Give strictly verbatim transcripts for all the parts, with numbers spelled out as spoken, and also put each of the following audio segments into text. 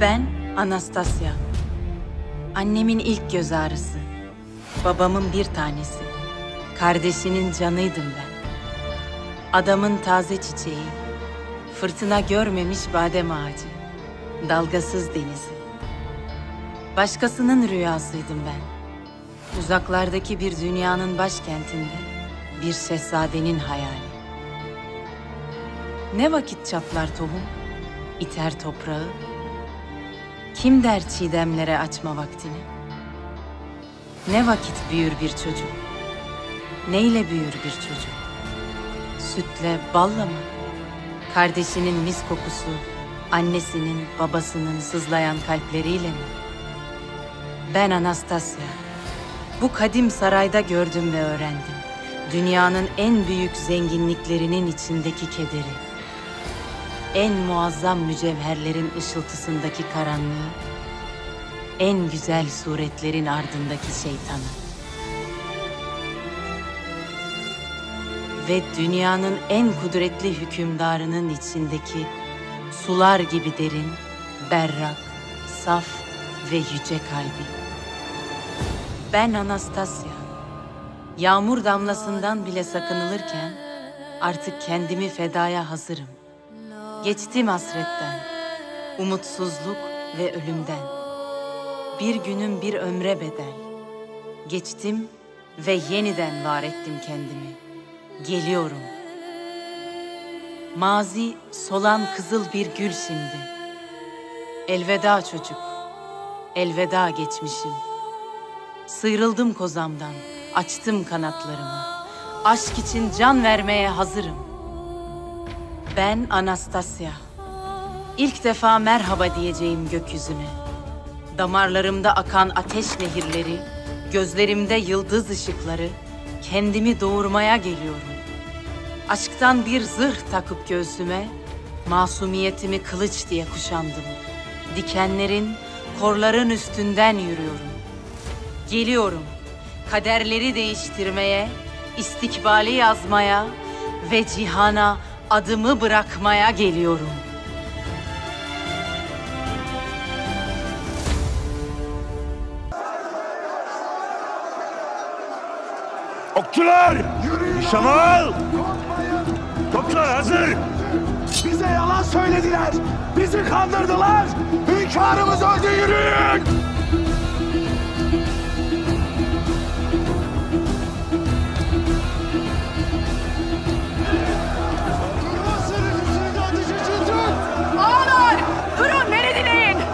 Ben Anastasia. Annemin ilk göz ağrısı. Babamın bir tanesi. Kardeşinin canıydım ben. Adamın taze çiçeği. Fırtına görmemiş badem ağacı. Dalgasız denizi. Başkasının rüyasıydım ben. Uzaklardaki bir dünyanın başkentinde bir şehzadenin hayali. Ne vakit çaplar tohum, iter toprağı. Kim der çiğdemlere açma vaktini? Ne vakit büyür bir çocuk? Neyle büyür bir çocuk? Sütle, balla mı? Kardeşinin mis kokusu, annesinin, babasının sızlayan kalpleriyle mi? Ben Anastasia. Bu kadim sarayda gördüm ve öğrendim. Dünyanın en büyük zenginliklerinin içindeki kederi. En muazzam mücevherlerin ışıltısındaki karanlığı. En güzel suretlerin ardındaki şeytanı. Ve dünyanın en kudretli hükümdarının içindeki sular gibi derin, berrak, saf ve yüce kalbi. Ben Anastasia. Yağmur damlasından bile sakınılırken artık kendimi fedaya hazırım. Geçtim hasretten, umutsuzluk ve ölümden. Bir günüm bir ömre bedel. Geçtim ve yeniden var ettim kendimi. Geliyorum. Mazi solan kızıl bir gül şimdi. Elveda çocuk, elveda geçmişim. Sıyrıldım kozamdan, açtım kanatlarımı. Aşk için can vermeye hazırım. Ben Anastasia. İlk defa merhaba diyeceğim gökyüzüne. Damarlarımda akan ateş nehirleri, gözlerimde yıldız ışıkları, kendimi doğurmaya geliyorum. Aşktan bir zırh takıp göğsüme, masumiyetimi kılıç diye kuşandım. Dikenlerin, korların üstünden yürüyorum. Geliyorum, kaderleri değiştirmeye, istikbali yazmaya ve cihana adımı bırakmaya geliyorum. Okçular! Nişan al! Topçular hazır! Bize yalan söylediler! Bizi kandırdılar! Hünkârımız öldü, yürüyün!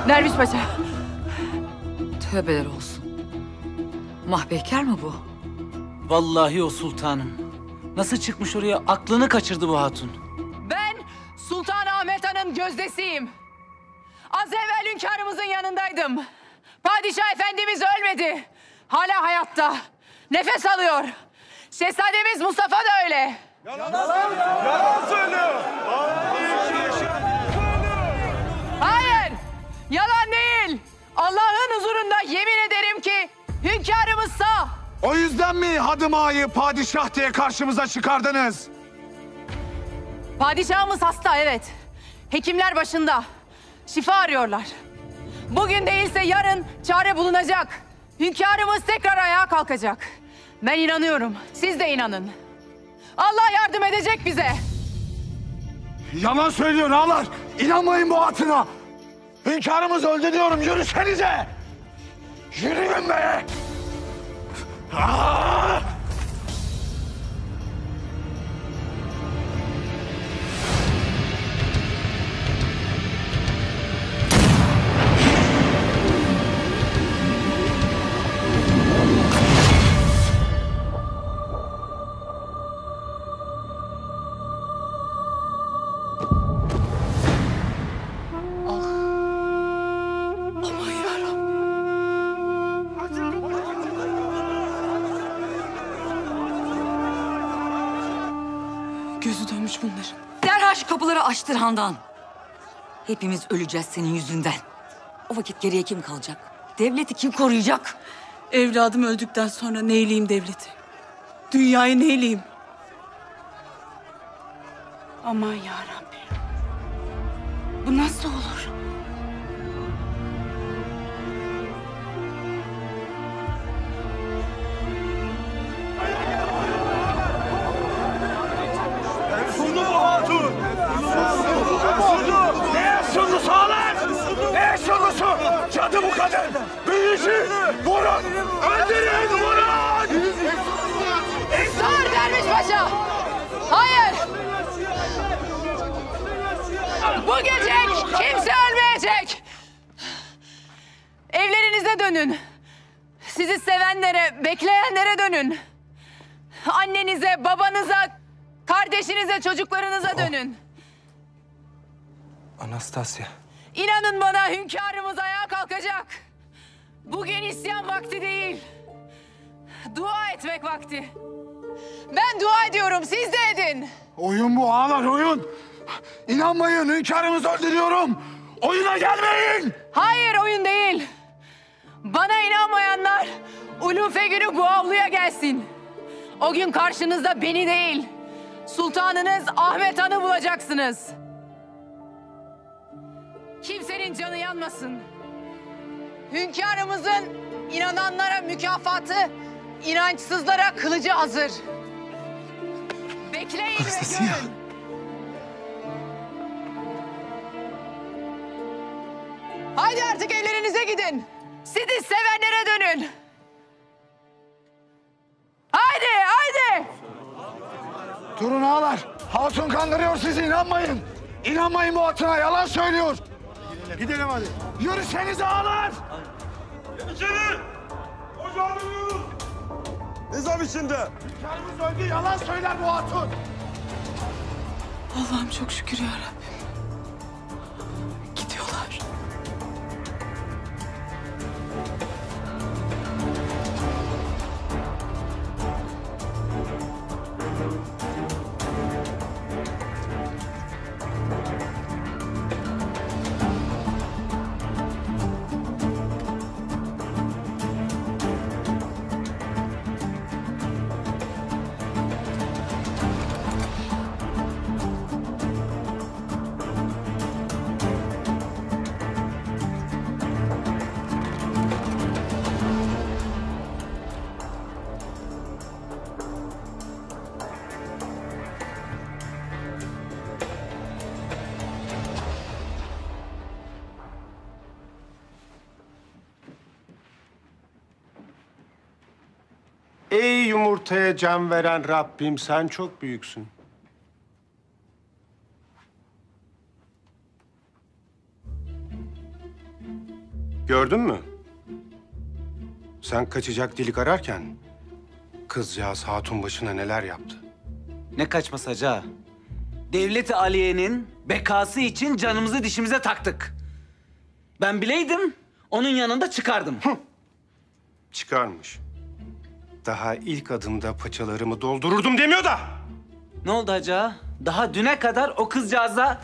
Derviş Paşa. Tövbeler olsun. Mahbekar mı bu? Vallahi o sultanım. Nasıl çıkmış oraya, aklını kaçırdı bu hatun. Ben Sultanahmet'in gözdesiyim. Az evvel hünkârımızın yanındaydım. Padişah efendimiz ölmedi. Hala hayatta. Nefes alıyor. Şehzademiz Mustafa da öyle. Yalan, yalan, yalan söylüyor. Yalan değil. Allah'ın huzurunda yemin ederim ki hünkârımız sağ. O yüzden mi Hadıma'yı padişah diye karşımıza çıkardınız? Padişahımız hasta, evet. Hekimler başında. Şifa arıyorlar. Bugün değilse yarın çare bulunacak. Hünkârımız tekrar ayağa kalkacak. Ben inanıyorum. Siz de inanın. Allah yardım edecek bize. Yalan söylüyor ağalar. İnanmayın bu hatına. Hünkârımız öldü diyorum, yürüsenize! Yürüyün be! Aa! Derhal şu kapıları açtır Handan. Hepimiz öleceğiz senin yüzünden. O vakit geriye kim kalacak? Devleti kim koruyacak? Evladım öldükten sonra neyleyim devleti? Dünyayı neyleyim? Aman ya Rabbi. Bu nasıl olur? kadar bir işi vurun, öldürün, vurun! Dur Derviş Paşa! Hayır! Bu gece kimse ölmeyecek! Evlerinize dönün. Sizi sevenlere, bekleyenlere dönün. Annenize, babanıza, kardeşinize, çocuklarınıza dönün. Anastasia. İnanın bana, hünkârımız ayağa kalkacak. Bugün isyan vakti değil. Dua etmek vakti. Ben dua ediyorum, siz de edin. Oyun bu ağalar, oyun. İnanmayın, hünkârımızı öldürüyorum. Oyuna gelmeyin. Hayır, oyun değil. Bana inanmayanlar Ulufe günü bu avluya gelsin. O gün karşınızda beni değil, sultanınız Ahmet Han'ı bulacaksınız. Kimsenin canı yanmasın. Hünkârımızın inananlara mükafatı, inançsızlara kılıcı hazır. Bekleyin ve görün. Haydi artık evlerinize gidin. Sizi sevenlere dönün. Haydi, haydi. Durun ağalar. Hatun kandırıyor sizi, inanmayın. İnanmayın bu hatuna, yalan söylüyor. Gidelim, gidelim hadi. Yürüseniz ağalar. İçeri. Hocam yürüyoruz. Nizam içinde. Hünkârımız öldü, yalan söyler bu hatun. Allah'ım çok şükür ya Rabbim. Gidiyorlar. Ey yumurtaya can veren Rabbim, sen çok büyüksün. Gördün mü? Sen kaçacak delik ararken kızcağız hatun başına neler yaptı. Ne kaçması hacı? Devlet-i Aliye'nin bekası için canımızı dişimize taktık. Ben bileydim, onun yanında çıkardım. Hı. Çıkarmış. Daha ilk adımda paçalarımı doldururdum demiyor da. Ne oldu hacı? Daha düne kadar o kızcağıza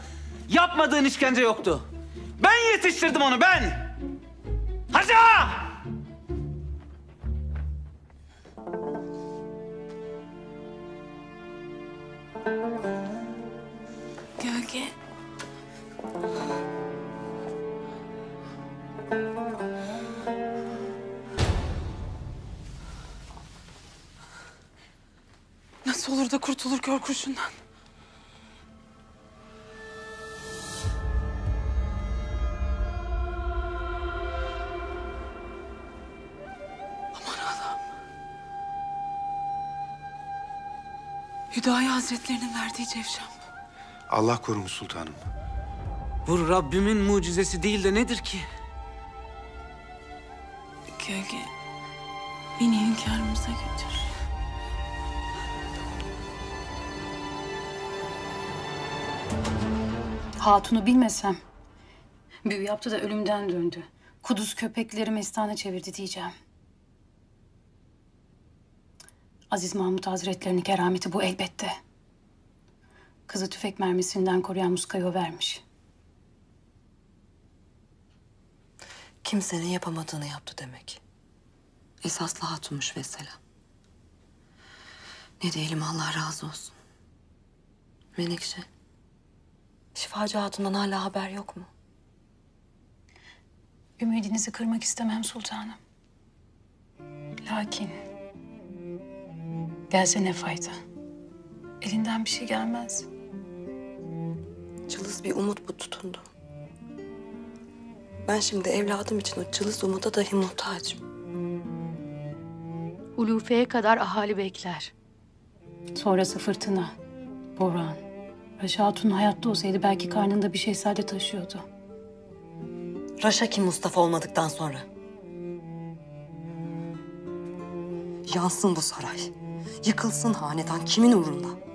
yapmadığın işkence yoktu. Ben yetiştirdim onu, ben! Hacı! Gölge. Nasıl olur da kurtulur kör kurşundan? Aman Allah'ım. Hüdayi Hazretlerinin verdiği cevşem. Allah korumuş sultanım. Bu Rabbimin mucizesi değil de nedir ki? Gölge, beni hünkârımıza götür. Hatun'u bilmesem, büyü yaptı da ölümden döndü. Kuduz köpekleri mestana çevirdi diyeceğim. Aziz Mahmut Hazretlerinin kerameti bu elbette. Kızı tüfek mermisinden koruyan muskayı o vermiş. Kimsenin yapamadığını yaptı demek. Esaslı hatunmuş mesela. Ne diyelim, Allah razı olsun. Menekşe. Şifacı Hatun'dan hala haber yok mu? Ümidinizi kırmak istemem sultanım. Lakin gelse ne fayda? Elinden bir şey gelmez. Cılız bir umut bu tutundu. Ben şimdi evladım için o cılız umuda dahi muhtacım. Ulufeye kadar ahali bekler. Sonrası fırtına, boran. Raşa Hatun hayatta olsaydı belki karnında bir şehzade taşıyordu. Raşa kim Mustafa olmadıktan sonra? Yansın bu saray. Yıkılsın hanedan, kimin uğrunda?